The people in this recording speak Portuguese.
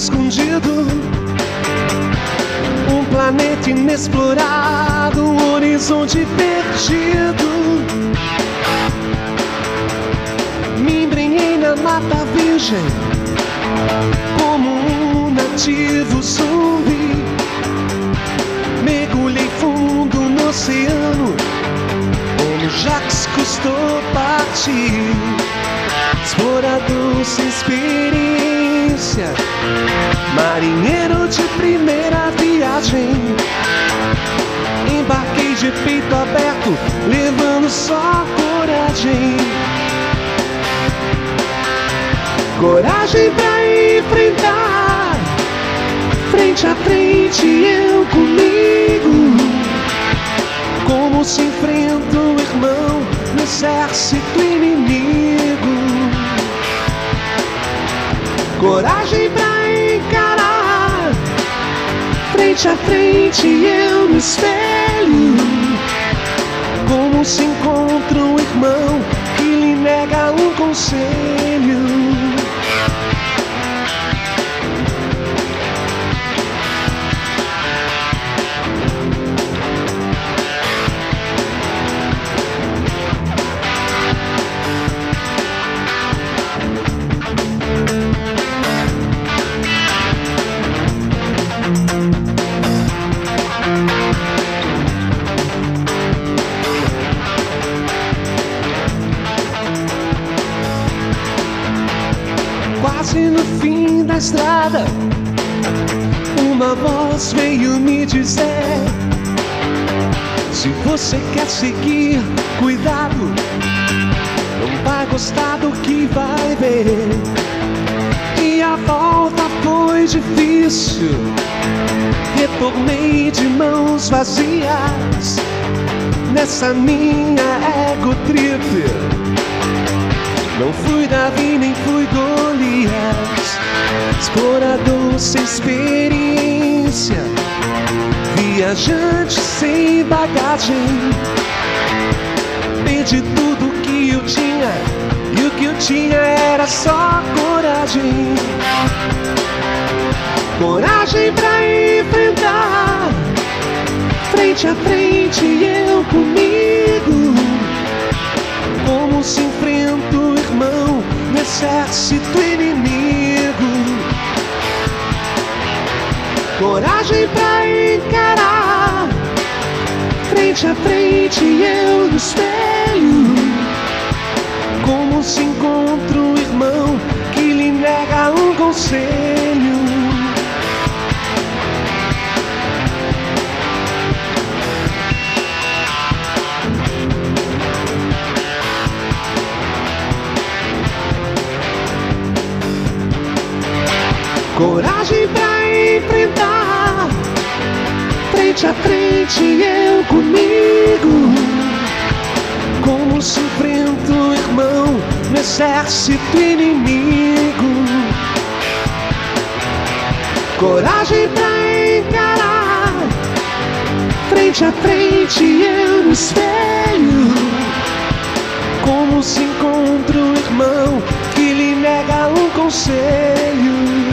Escondido, planeta inexplorado, horizonte perdido. Me embrenhei na mata virgem, como nativo zumbi. Mergulhei fundo no oceano, como Jacques custou partir. Explorador sem experiência, marinheiro de primeira viagem. Embarquei de peito aberto, levando só coragem. Coragem pra enfrentar, frente a frente eu comigo. Como se enfrenta o irmão no exército inimigo. Coragem pra encarar, frente a frente eu me espelho. Como se encontra um irmão que lhe nega um conselho. Quase no fim da estrada, uma voz veio me dizer: se você quer seguir, cuidado, não vai gostar do que vai ver. E a volta foi difícil, retornei de mãos vazias nessa minha ego trip. Não fui Davi, nem fui Golias, explorador sem experiência, viajante sem bagagem. Perdi tudo o que eu tinha, e o que eu tinha era só coragem. Coragem pra enfrentar, frente a frente eu comigo. Como se enfrenta o irmão no exército inimigo. Coragem pra encarar, frente a frente eu no espelho. Como se encontra o irmão que lhe nega um conselho. Coragem pra enfrentar, frente a frente eu comigo. Como se enfrenta o irmão no exército inimigo. Coragem pra encarar, frente a frente eu no espelho. Como se encontra o irmão que lhe nega um conselho.